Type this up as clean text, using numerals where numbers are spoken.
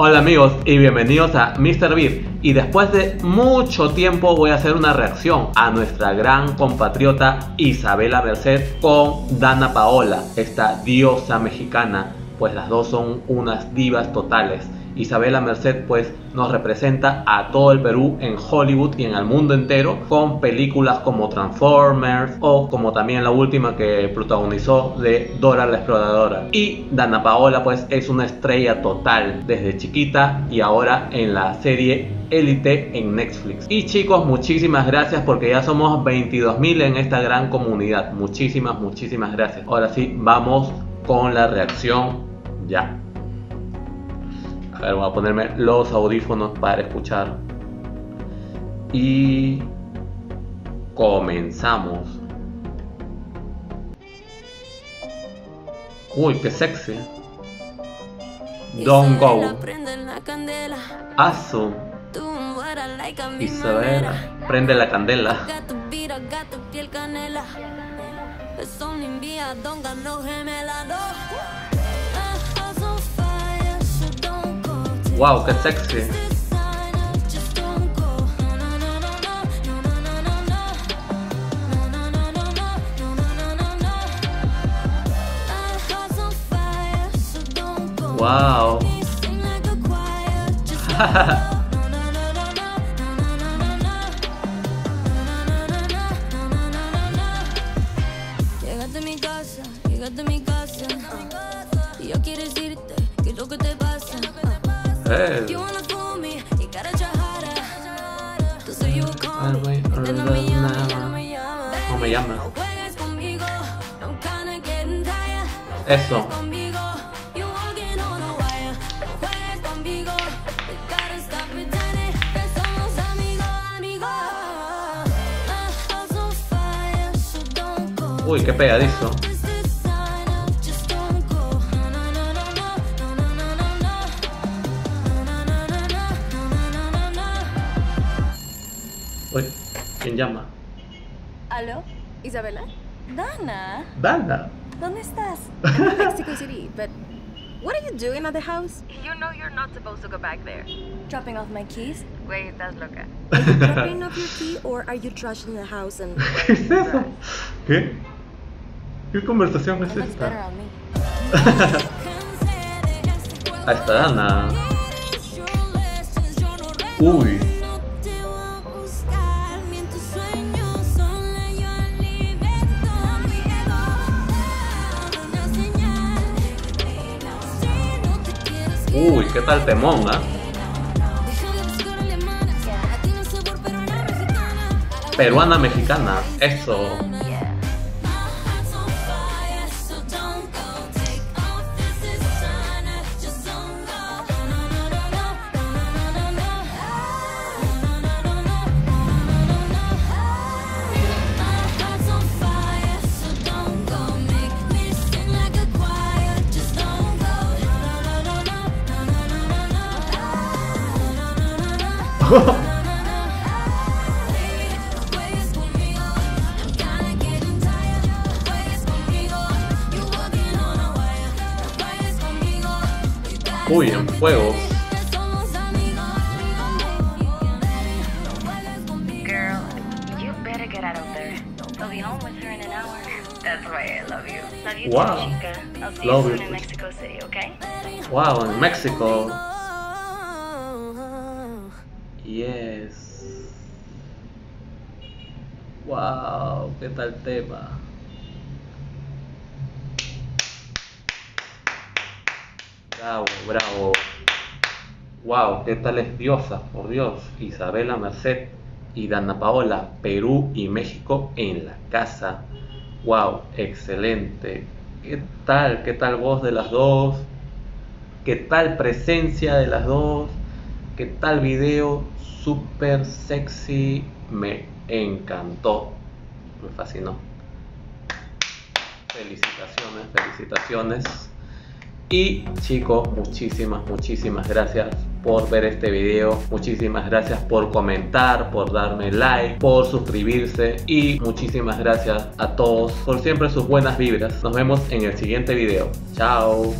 Hola amigos y bienvenidos a Mister Beard, y después de mucho tiempo voy a hacer una reacción a nuestra gran compatriota Isabela Merced con Danna Paola, esta diosa mexicana, pues las dos son unas divas totales. Isabela Merced pues nos representa a todo el Perú en Hollywood y en el mundo entero con películas como Transformers o como también la última que protagonizó de Dora la Exploradora. Y Danna Paola pues es una estrella total desde chiquita y ahora en la serie Elite en Netflix. Y chicos, muchísimas gracias porque ya somos 22.000 en esta gran comunidad. Muchísimas gracias. Ahora sí, vamos con la reacción ya. A ver, voy a ponerme los audífonos para escuchar. Y comenzamos. Uy, qué sexy. Don't Go. Asu. Isabela, prende la candela. Wow, qué sexy. Wow. Llegaste a mi casa, llegaste a mi casa. Y yo quiero decirte que lo que te pasa. Eso. Uy, qué pegadizo. ¿Quién llama? ¿Aló? ¿Isabela? Danna? Danna? ¿Dónde estás? I'm in Mexico City, but what are you doing at the house? You know you're not supposed to go back there. Dropping off my keys? Wait, estás loca. Are you dropping off your key or are you trashing the house and... ¿Qué es eso? ¿Qué? ¿Qué conversación es esta? Ahí está Danna. Uy. Uy, qué tal temón, ¿eh? Peruana mexicana, eso. Uy, en fuego. Girl, you better get out of there. I'll be home with her in an hour. That's why I love you. Love you, wow. Chica. I'll see you soon in Mexico City, okay? Wow, en México. Yes. Wow, qué tal tema. Bravo, bravo. Wow, qué tales diosas, por Dios. Isabela Merced y Danna Paola, Perú y México en la casa. Wow, excelente. Qué tal voz de las dos? Qué tal presencia de las dos? ¿Qué tal video? Súper sexy, me encantó, me fascinó. Felicitaciones, felicitaciones. Y chicos, muchísimas gracias por ver este video, muchísimas gracias por comentar, por darme like, por suscribirse, y muchísimas gracias a todos por siempre sus buenas vibras. Nos vemos en el siguiente video. Chao.